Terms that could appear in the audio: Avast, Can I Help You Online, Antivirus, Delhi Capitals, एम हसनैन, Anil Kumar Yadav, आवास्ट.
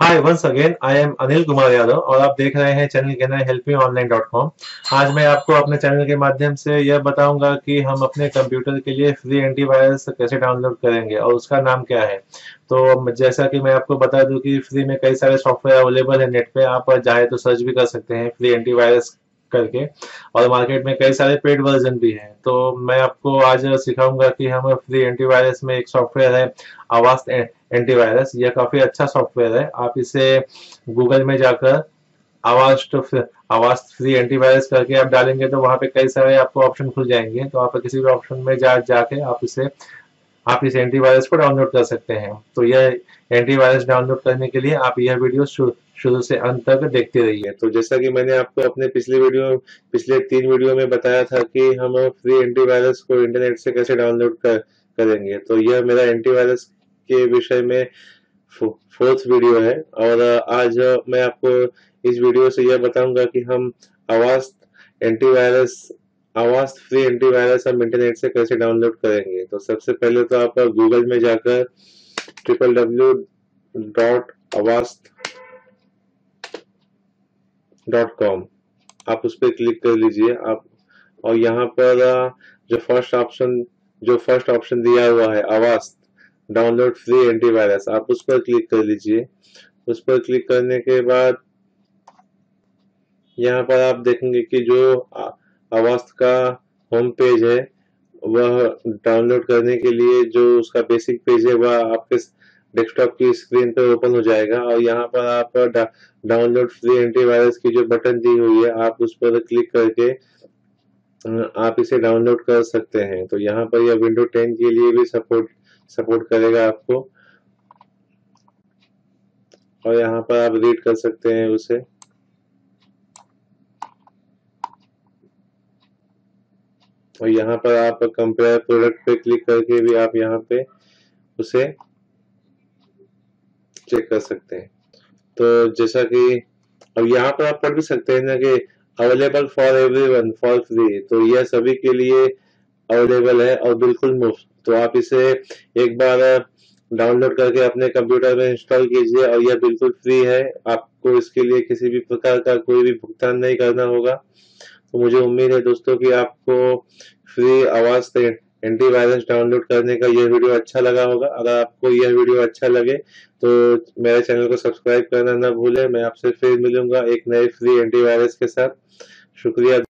Hi once again, I am Anil Kumar Yadav और आप देख रहे हैं चैनल केना हेल्प मी ऑनलाइन.com। आज मैं आपको अपने चैनल के माध्यम से यह बताऊंगा कि हम अपने कंप्यूटर के लिए फ्री एंटीवायरस कैसे डाउनलोड करेंगे और उसका नाम क्या है। तो जैसा कि मैं आपको बता दूं कि फ्री में कई सारे सॉफ्टवेयर अवेलेबल है नेट पे, आप चाहे तो सर्च भी कर सकते हैं फ्री एंटीवायरस करके, और मार्केट में कई सारे पेड वर्जन भी हैं। तो मैं आपको आज सिखाऊंगा कि हम फ्री एंटीवायरस में एक सॉफ्टवेयर है आवास्ट एंटीवायरस, यह काफी अच्छा सॉफ्टवेयर है। आप इसे गूगल में जाकर आवास्ट फ्री एंटीवायरस करके आप डालेंगे तो वहां पे कई सारे आपको ऑप्शन खुल जाएंगे। तो आप किसी भी ऑप्शन में जाके आप इस एंटीवायरस को डाउनलोड कर सकते हैं। तो यह एंटीवायरस डाउनलोड करने के लिए आप यह वीडियो शुरू से अंत तक देखते रहिए। तो जैसा कि मैंने आपको अपने पिछले 3 वीडियो में बताया था कि हम फ्री एंटीवायरस को इंटरनेट से कैसे डाउनलोड करेंगे, तो यह मेरा एंटीवायरस के विषय में 4th वीडियो है। और आज मैं आपको इस वीडियो से यह बताऊंगा कि हम आवास्ट फ्री एंटीवायरस हम इंटरनेट से कैसे डाउनलोड करेंगे। तो सबसे पहले तो आप गूगल में जाकर www.avast.com आप उस पर क्लिक कर लीजिए आप, और यहाँ पर जो फर्स्ट ऑप्शन दिया हुआ है आवास्ट डाउनलोड फ्री एंटीवायरस, आप उस पर क्लिक कर लीजिए। उस पर क्लिक करने के बाद यहाँ पर आप देखेंगे कि जो आवास्ट का होम पेज है वह डाउनलोड करने के लिए जो उसका बेसिक पेज है वह आपके डेस्कटॉप की स्क्रीन पर ओपन हो जाएगा। और यहाँ पर आप डाउनलोड फ्री एंटीवायरस की जो बटन दी हुई है आप उस पर क्लिक करके आप इसे डाउनलोड कर सकते हैं। तो यहाँ पर यह विंडो 10 के लिए भी सपोर्ट करेगा आपको, और यहाँ पर आप रीड कर सकते हैं उसे। और यहाँ पर आप कंपेयर प्रोडक्ट पे क्लिक करके भी आप यहाँ पे उसे चेक कर सकते हैं। तो जैसा कि अब यहाँ पर आप पढ़ भी सकते हैं ना कि available for everyone for free, तो यह सभी के लिए अवेलेबल है और बिल्कुल मुफ्त। तो आप इसे एक बार डाउनलोड करके अपने कंप्यूटर में इंस्टॉल कीजिए और यह बिल्कुल फ्री है, आपको इसके लिए किसी भी प्रकार का कोई भी भुगतान नहीं करना होगा। तो मुझे उम्मीद है दोस्तों कि आपको फ्री आवास्ट एंटीवायरस डाउनलोड करने का यह वीडियो अच्छा लगा होगा। अगर आपको यह वीडियो अच्छा लगे तो मेरे चैनल को सब्सक्राइब करना ना भूलें। मैं आपसे फिर मिलूंगा एक नए फ्री एंटीवायरस के साथ। शुक्रिया।